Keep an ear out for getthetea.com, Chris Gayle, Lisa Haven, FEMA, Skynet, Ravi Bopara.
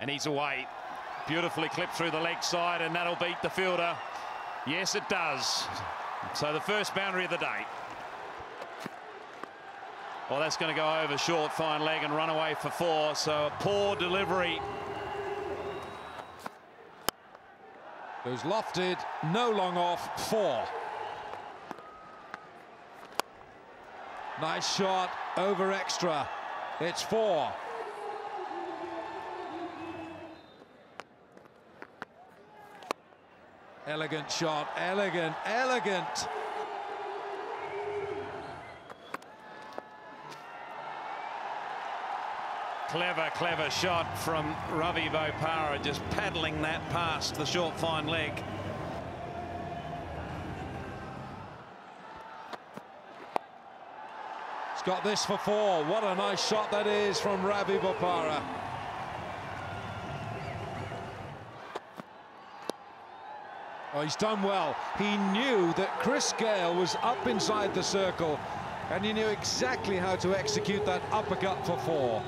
And he's away. Beautifully clipped through the leg side, and that'll beat the fielder. Yes, it does. So the first boundary of the day. Well, that's going to go over short, fine leg, and run away for four. So a poor delivery. Who's lofted, no long off, four. Nice shot, over extra. It's four. Elegant shot, elegant, elegant. Clever, clever shot from Ravi Bopara, just paddling that past the short, fine leg. He's got this for four. What a nice shot that is from Ravi Bopara. Oh, he's done well. He knew that Chris Gayle was up inside the circle, and he knew exactly how to execute that uppercut for four.